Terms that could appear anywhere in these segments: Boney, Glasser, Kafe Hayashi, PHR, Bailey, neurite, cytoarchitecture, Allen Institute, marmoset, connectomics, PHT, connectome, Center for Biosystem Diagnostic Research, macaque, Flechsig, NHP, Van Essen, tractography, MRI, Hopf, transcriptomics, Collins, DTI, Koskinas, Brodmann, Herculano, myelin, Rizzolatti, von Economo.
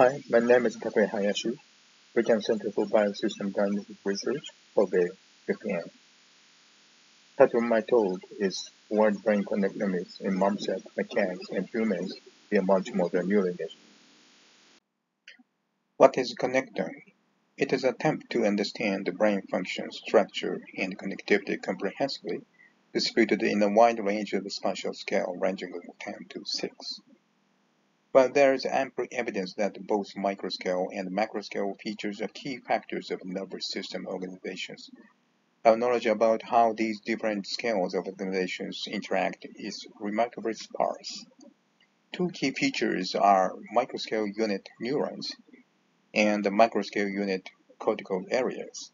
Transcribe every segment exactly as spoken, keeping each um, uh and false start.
Hi, my name is Kafe Hayashi. We can Center for Biosystem Diagnostic Research, Kobe, Japan. Title of my talk is World Brain Connectomics in Marmoset, Macaques, and Humans via Multimodal Neuroimaging. What is connectome? It is an attempt to understand the brain function, structure, and connectivity comprehensively, distributed in a wide range of spatial scale ranging from ten to six. But there is ample evidence that both microscale and macroscale features are key factors of nervous system organizations. Our knowledge about how these different scales of organizations interact is remarkably sparse. Two key features are microscale unit neurons and the microscale unit cortical areas.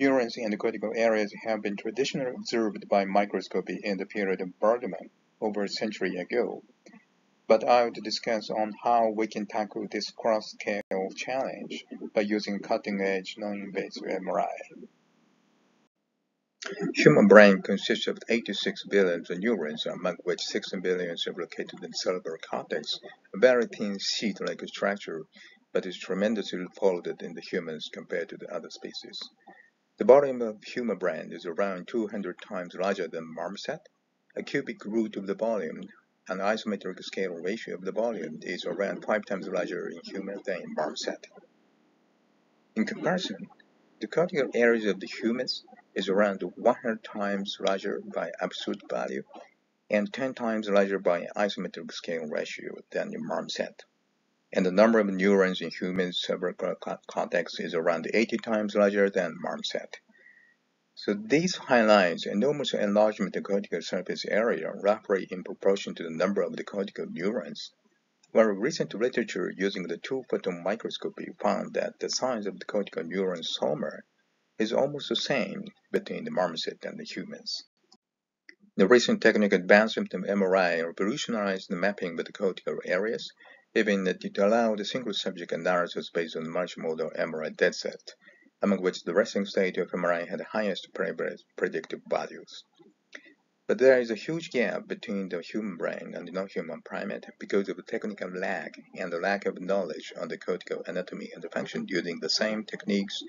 Neurons and cortical areas have been traditionally observed by microscopy in the period of Brodmann over a century ago. But I will discuss on how we can tackle this cross-scale challenge by using cutting-edge non-invasive M R I. Human brain consists of eighty-six billion neurons, among which sixteen billion are located in the cerebral cortex, a very thin sheet-like structure, but is tremendously folded in the humans compared to the other species. The volume of human brain is around two hundred times larger than marmoset. A cubic root of the volume, an isometric scale ratio of the volume, is around five times larger in human than in marmoset. In comparison, the cortical areas of the humans is around one hundred times larger by absolute value and ten times larger by isometric scale ratio than in marmoset. And the number of neurons in human cerebral cortex is around eighty times larger than marmoset. So this highlights enormous enlargement of the cortical surface area roughly in proportion to the number of the cortical neurons, while recent literature using the two-photon microscopy found that the size of the cortical neuron soma is almost the same between the marmoset and the humans. The recent technical advancement of M R I revolutionized the mapping of the cortical areas, even if it allowed single-subject analysis based on multimodal M R I dataset, among which the resting state of M R I had the highest predictive values. But there is a huge gap between the human brain and the non-human primate because of the technical lag and the lack of knowledge on the cortical anatomy and the function using the same techniques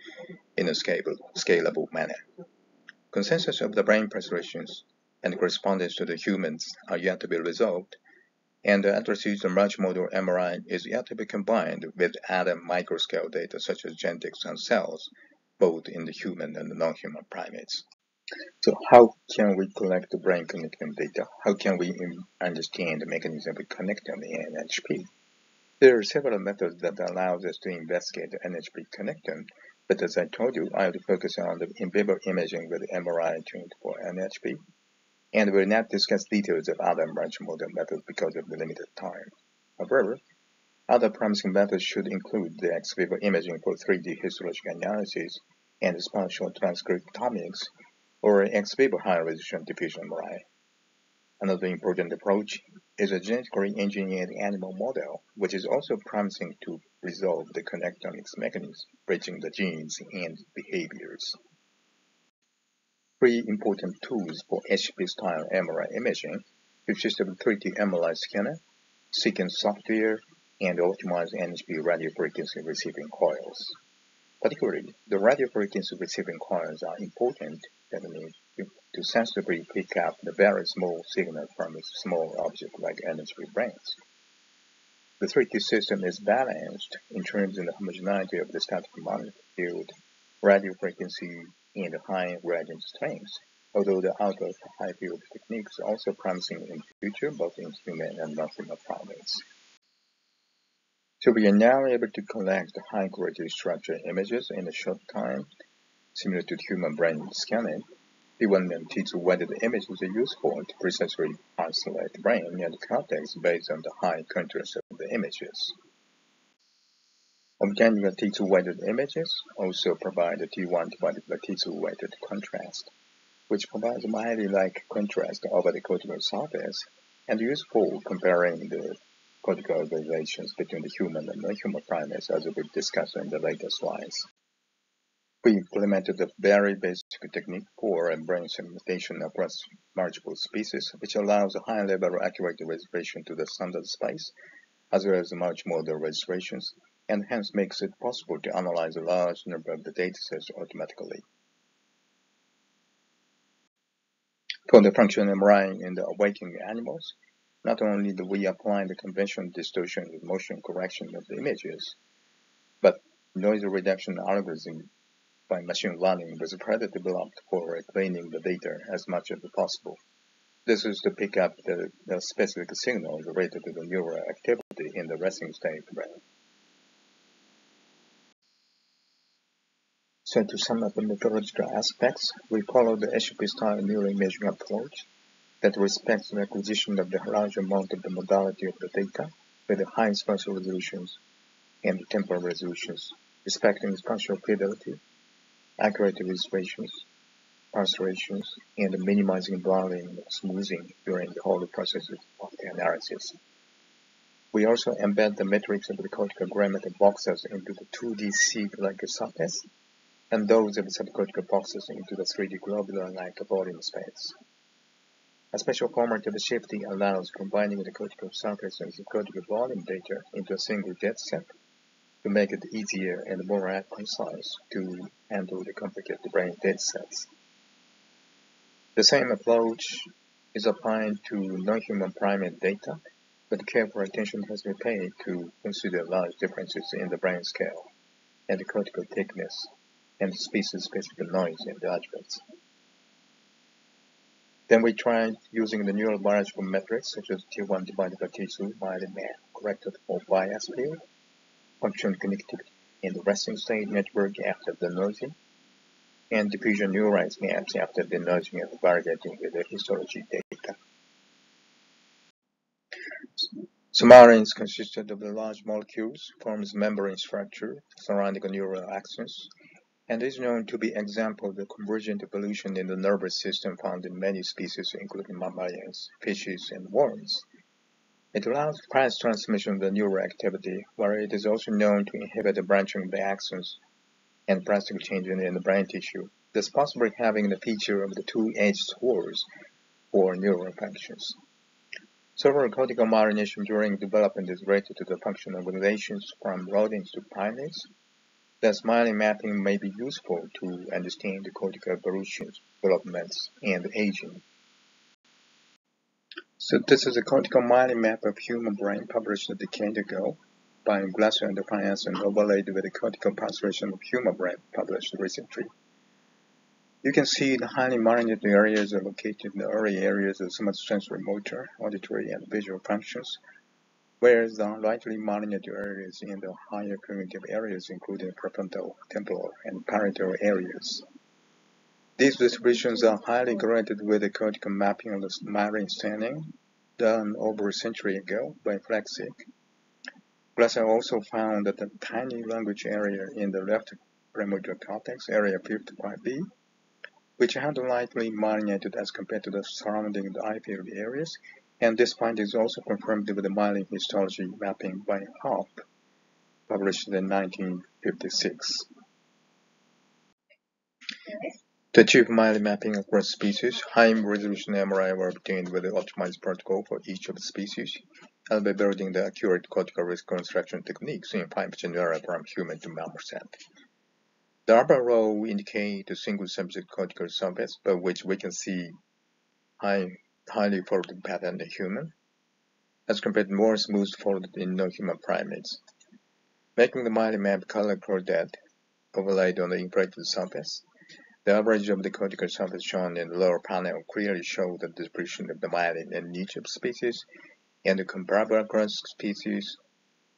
in a scalable, scalable manner. Consensus of the brain translations and correspondence to the humans are yet to be resolved, and the atlases of multimodal M R I is yet to be combined with other microscale data such as genetics and cells, both in the human and the non-human primates. So how can we collect the brain connectome data? How can we understand the mechanism of connectome in N H P? There are several methods that allow us to investigate the N H P connectome, but as I told you, I will focus on the in vivo imaging with M R I tuned for N H P. And will not discuss details of other multimodal methods because of the limited time. However, other promising methods should include the ex vivo imaging for three D histological analysis and spatial transcriptomics, or ex vivo high-resolution diffusion M R I. Another important approach is a genetically engineered animal model, which is also promising to resolve the connectomics mechanism, bridging the genes and behaviors. Three important tools for H P-style M R I imaging consist of three D M R I scanner, sequence software, and optimized N H P radiofrequency receiving coils. Particularly, the radiofrequency receiving coils are important, that means to sensitively pick up the very small signal from a small object like N H P brains. The three D system is balanced in terms of the homogeneity of the static magnetic field, radiofrequency, and high gradient strengths, although the output of high field techniques are also promising in the future, both in human and non-human primates. So we are now able to collect high-quality structure images in a short time, similar to human brain scanning. T one M teaches whether the images are useful to precisely isolate the brain and cortex based on the high contrast of the images. Obtaining the T two-weighted images also provide the T one divided by T two-weighted contrast, which provides a highly like contrast over the cortical surface and useful comparing the cortical relations between the human and non-human primates, as we discussed in the later slides. We implemented a very basic technique for brain segmentation across multiple species, which allows a high-level accurate reservation to the standard space, as well as much more the registrations, and hence makes it possible to analyze a large number of the datasets automatically. For the functional M R I in the awaiting animals, not only do we apply the conventional distortion with motion correction of the images, but noise reduction algorithm by machine learning was further developed for cleaning the data as much as possible. This is to pick up the, the specific signals related to the neural activity in the resting state brain. So to sum up the methodological aspects, we follow the H P-style neuroimaging approach that respects the acquisition of the large amount of the modality of the data with the high spatial resolutions and temporal resolutions, respecting spatial fidelity, accurate registrations, translations, and minimizing blurring, smoothing during the whole process of the analysis. We also embed the metrics of the cortical grammatic boxes into the two D sheet-like surface, and those of the subcortical boxes into the three D globular-like volume space. A special format of shifting allows combining the cortical surface and the cortical volume data into a single dataset to make it easier and more concise to handle the complicated brain datasets. The same approach is applied to non-human primate data, but careful attention has been paid to consider large differences in the brain scale and the cortical thickness, and species-specific noise and judgments. Then we tried using the neurobiological metrics such as T one divided by T two by the man corrected for bias field, function connectivity in the resting state network after the denoising, and diffusion neurite maps after the denoising and validating with the histology data. Submarines consisted of the large molecules, forms membrane structure, surrounding the neural axons, and is known to be an example of the convergent evolution in the nervous system found in many species, including mammals, fishes, and worms. It allows fast transmission of the neural activity, where it is also known to inhibit the branching of the axons and plastic changes in the brain tissue, thus possibly having the feature of the two-edged swords for neural functions. Several cortical modulation during development is related to the functional modulations from rodents to primates. Thus, myelin mapping may be useful to understand the cortical evolutions, developments, and aging. So this is a cortical myelin map of human brain published a decade ago by Glasser and Van Essen and overlaid with the cortical pulsation of human brain published recently. You can see the highly myelinated areas are located in the early areas of somatosensory motor, auditory, and visual functions, whereas the unlightly myelinated areas in the higher cognitive areas, including prefrontal, temporal, and parietal areas. These distributions are highly correlated with the cortical mapping of the myelin staining done over a century ago by Flechsig. Glasser also found that the tiny language area in the left premotor cortex, area fifty-five B, which had lightly myelinated as compared to the surrounding the eye field areas, and this finding is also confirmed with the myelin histology mapping by Hopf, published in nineteen fifty-six. To achieve myelin mapping across species, high-resolution M R I were obtained with the optimized protocol for each of the species, and by building the accurate cortical reconstruction techniques in five genera from human to mammal set. The upper row indicates a single subject cortical surface, by which we can see high highly folded pattern in human, as compared to more smooth folded in non-human primates, making the myelin map color coded overlaid on the inflected surface. The average of the cortical surface shown in the lower panel clearly shows the distribution of the myelin in each of species and the comparable across species,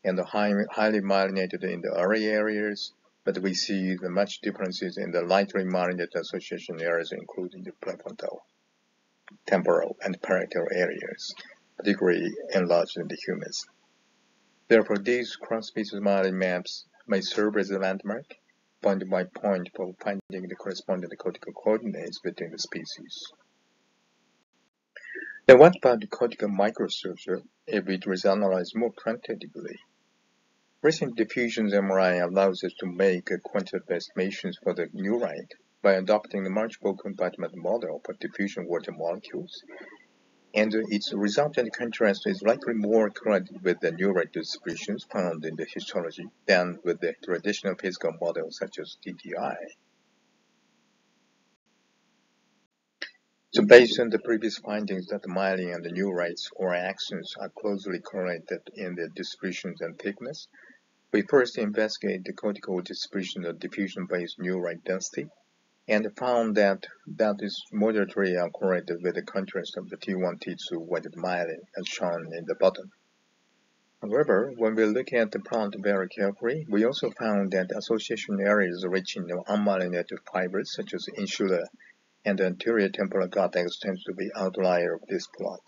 and the high, highly myelinated in the early areas, but we see the much differences in the lightly myelinated association areas, including the prefrontal, temporal, and parietal areas, particularly enlarged in the humans. Therefore, these cross-species myelin maps may serve as a landmark, point by point, for finding the corresponding cortical coordinates between the species. Now, what about the cortical microstructure if it was analyzed more quantitatively? Recent diffusion M R I allows us to make quantitative estimations for the neurite by adopting the multiple compartment model for diffusion water molecules, and its resultant contrast is likely more correlated with the neural distributions found in the histology than with the traditional physical models such as D T I. So based on the previous findings that myelin and the neurites or axons are closely correlated in their distributions and thickness, we first investigated the cortical distribution of diffusion-based neurite density and found that that is moderately correlated with the contrast of the T one T two weighted myelin as shown in the bottom. However, when we look at the plant very carefully, we also found that association areas reaching the unmyelinated fibers such as insula and the anterior temporal cortex tends to be outlier of this plot.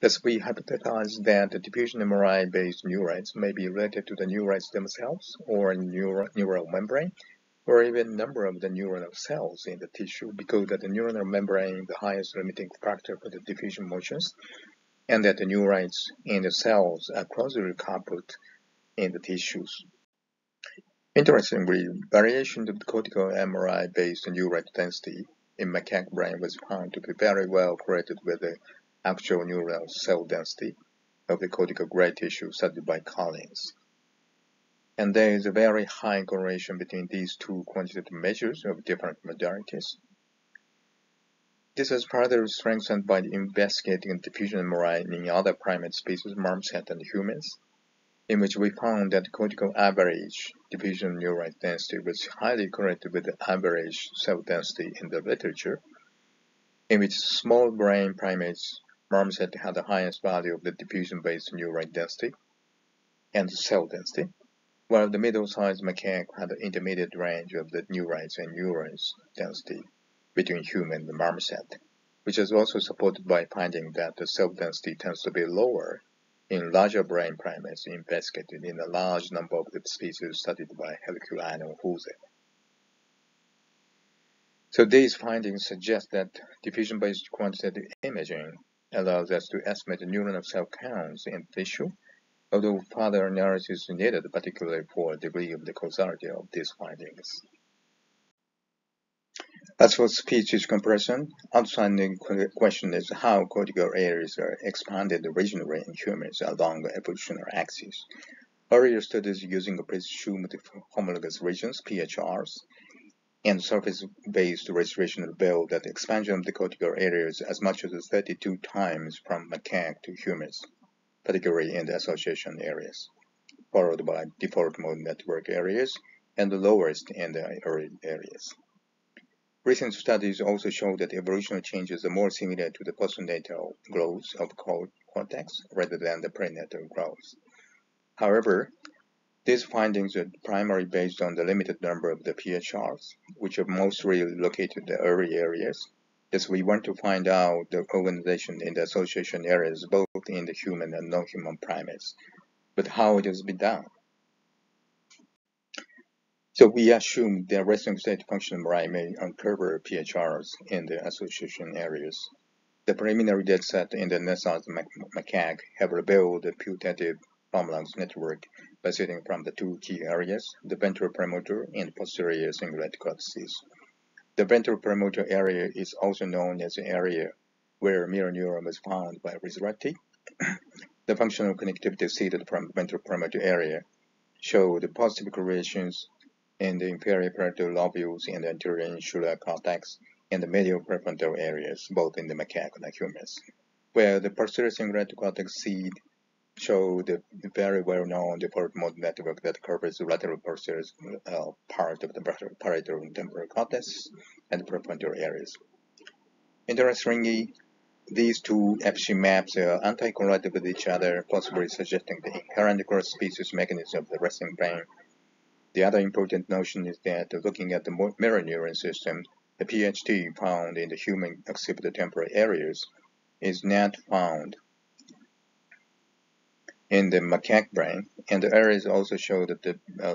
Thus, we hypothesized that the diffusion M R I-based neurites may be related to the neurites themselves or neural, neural membrane, or even number of the neuronal cells in the tissue, because that the neuronal membrane is the highest limiting factor for the diffusion motions, and that the neurites and the cells are closely coupled in the tissues. Interestingly, variation of the cortical M R I-based neurite density in macaque brain was found to be very well correlated with the actual neural cell density of the cortical gray tissue studied by Collins. And there is a very high correlation between these two quantitative measures of different modalities. This is further strengthened by investigating diffusion M R I in other primate species, marmoset and humans, in which we found that the cortical average diffusion neurite density was highly correlated with the average cell density in the literature, in which small brain primates, marmoset had the highest value of the diffusion-based neurite density and cell density, while the middle-sized macaque had an intermediate range of the neurites and neurons density between human and marmoset, which is also supported by finding that the cell density tends to be lower in larger brain primates investigated in a large number of the species studied by Herculano and Huse. So these findings suggest that diffusion-based quantitative imaging allows us to estimate the neuronal cell counts in tissue, although further analysis is needed, particularly for a degree of the causality of these findings. As for species comparison, outstanding question is how cortical areas are expanded regionally in humans along the evolutionary axis. Earlier studies using presumed homologous regions, P H Rs, and surface-based registration revealed that the expansion of the cortical areas as much as thirty-two times from macaque to humans, particularly in the association areas, followed by default mode network areas and the lowest in the early areas. Recent studies also show that evolutionary changes are more similar to the postnatal growth of cortex rather than the prenatal growth. However, these findings are primarily based on the limited number of the P H Rs, which are mostly located in the early areas. Yes, we want to find out the organization in the association areas, both in the human and non-human primates, but how it has been done. So we assume the resting state function M R I may uncover P H Rs in the association areas. The preliminary data set in the nasalized mac macaque have revealed the putative homologous network proceeding from the two key areas, the ventral premotor and posterior cingulate cortices. The ventral premotor area is also known as the area where mirror neuron was found by Rizzolatti. The functional connectivity seeded from the ventral premotor area showed positive correlations in the inferior parietal lobules and the anterior insular cortex and the medial prefrontal areas, both in the macaque and the humans, where the posterior cingulate cortex seed showed the very well-known default mode network that covers the lateral posterior uh, part of the parietal and temporal cortex and prefrontal areas. Interestingly, these two F C maps are anti-correlated with each other, possibly suggesting the inherent cross-species mechanism of the resting brain. The other important notion is that looking at the mirror neuron system, the P H T found in the human occipital-temporal areas is not found in the macaque brain, and the areas also show that the uh,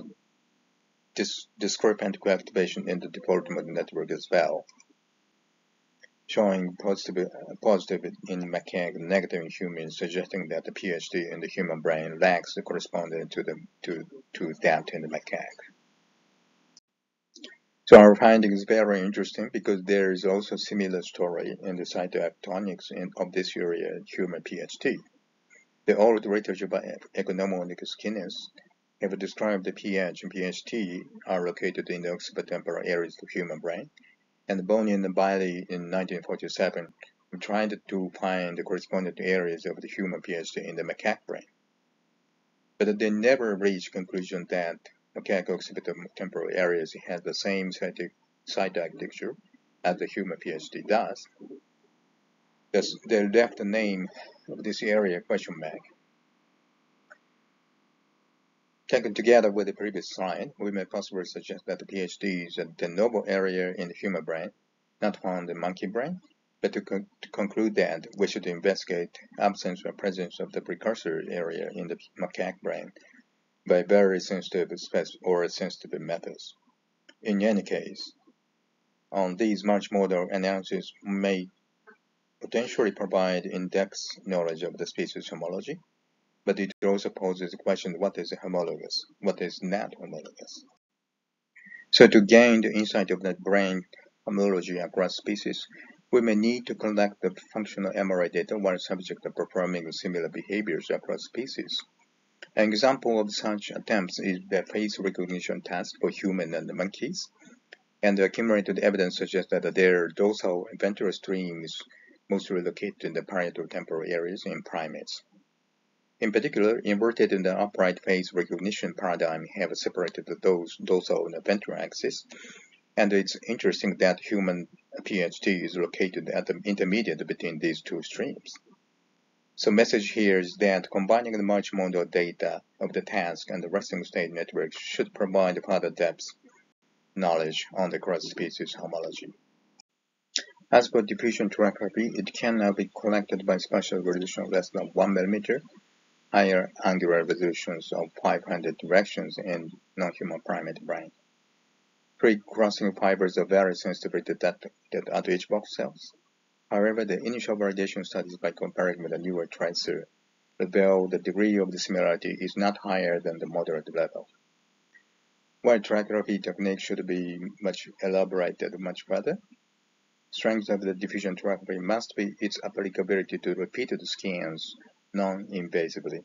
dis discrepant coactivation in the default mode network as well, showing positive, uh, positive in macaque and negative in humans, suggesting that the P H D in the human brain lacks the correspondence to, the, to, to that in the macaque. So our finding is very interesting because there is also a similar story in the cytoaptonics in, of this urea human P H T. The old literature by economic and Koskinas have described the pH and P H T are located in the occipital areas of the human brain, and Boney and Bailey in nineteen forty-seven tried to find the corresponding areas of the human P H T in the macaque brain. But they never reached conclusion that macaque occipital temporal areas has the same cytoarchitecture as the human P H T does. Thus, they left the name of this area question mark. Taken together with the previous slide, we may possibly suggest that the P H T is a de novo area in the human brain, not found in monkey brain, but to, con to conclude that we should investigate absence or presence of the precursor area in the macaque brain by very sensitive or sensitive methods. In any case, on these much model analysis may potentially provide in-depth knowledge of the species homology, but it also poses the question what is homologous, what is not homologous. So to gain the insight of that brain homology across species, we may need to collect the functional M R I data while subjects are performing similar behaviors across species. An example of such attempts is the face recognition test for humans and monkeys, and the accumulated evidence suggests that their dorsal and ventral streams mostly located in the parietal temporal areas in primates. In particular, inverted and upright face recognition paradigm have separated those dorsal and ventral axis, and it's interesting that human P H T is located at the intermediate between these two streams. So message here is that combining the much model data of the task and the resting state network should provide further depth knowledge on the cross-species homology. As for diffusion tractography, it can now be collected by spatial resolution less than one millimeter, higher angular resolutions of five hundred directions in non-human primate brain. Pre-crossing fibers are very sensitive to that, that at each box cells. However, the initial validation studies by comparing with the newer tracer reveal the degree of the similarity is not higher than the moderate level. While tractography technique should be much elaborated much further, strength of the diffusion tractography must be its applicability to repeated scans non-invasively.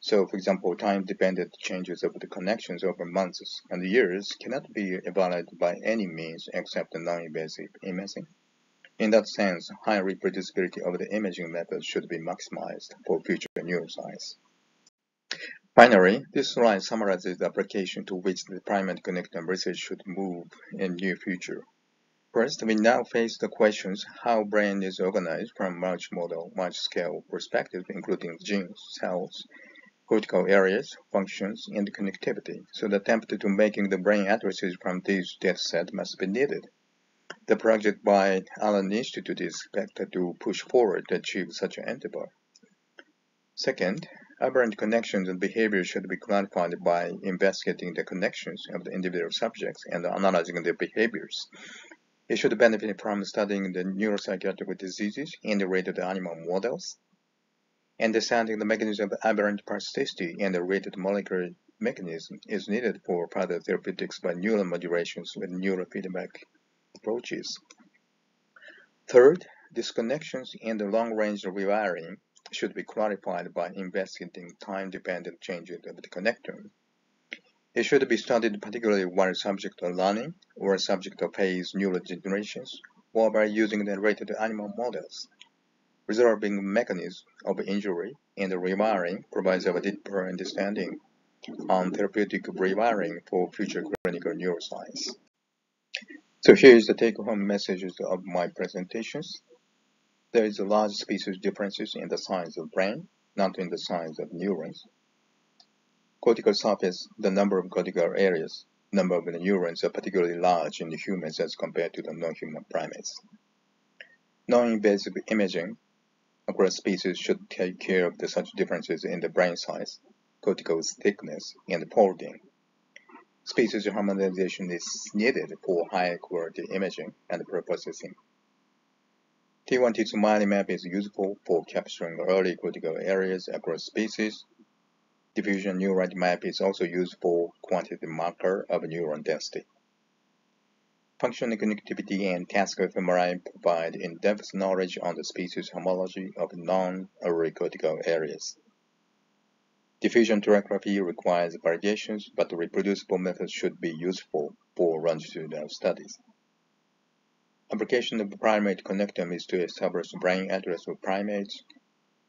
So, for example, time-dependent changes of the connections over months and years cannot be evaluated by any means except non-invasive imaging. In that sense, high reproducibility of the imaging method should be maximized for future neuroscience. Finally, this slide summarizes the application to which the primate connectome research should move in near future. First, we now face the questions how brain is organized from large model, large scale perspective, including genes, cells, cortical areas, functions, and connectivity. So the attempt to making the brain atlases from these datasets must be needed. The project by Allen Institute is expected to push forward to achieve such an endeavor. Second, aberrant connections and behavior should be clarified by investigating the connections of the individual subjects and analyzing their behaviors. It should benefit from studying the neuropsychiatric diseases and related animal models, and understanding the mechanism of aberrant plasticity and the related molecular mechanism is needed for further therapeutics by neural modulations with neurofeedback approaches. Third, disconnections and the long-range rewiring should be clarified by investigating time-dependent changes of the connectome. It should be studied particularly while subject are learning or subject of phase neural generations or by using the related animal models. Resolving mechanisms of injury and rewiring provides a deeper understanding on therapeutic rewiring for future clinical neuroscience. So here is the take-home messages of my presentations. There is a large species differences in the size of brain, not in the size of neurons. Cortical surface, the number of cortical areas, number of the neurons are particularly large in the humans as compared to the non-human primates. Non-invasive imaging across species should take care of the such differences in the brain size, cortical thickness, and folding. Species harmonization is needed for high-quality imaging and processing. T one T two MyLMap is useful for capturing early cortical areas across species. Diffusion neuron map is also used for quantitative marker of neuron density. Functional connectivity and task of M R I provide in-depth knowledge on the species homology of non-auricortical areas. Diffusion torography requires variations, but the reproducible methods should be useful for longitudinal studies. Application of primate connectome is to establish brain atlas of primates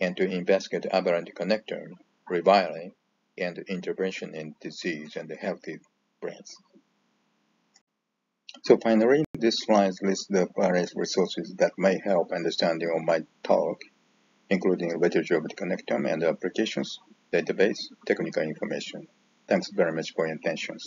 and to investigate aberrant connectome, reviling, and intervention in disease and healthy brains. So finally, this slide lists the various resources that may help understanding of my talk, including literature of the connectome and applications, database, technical information. Thanks very much for your attention.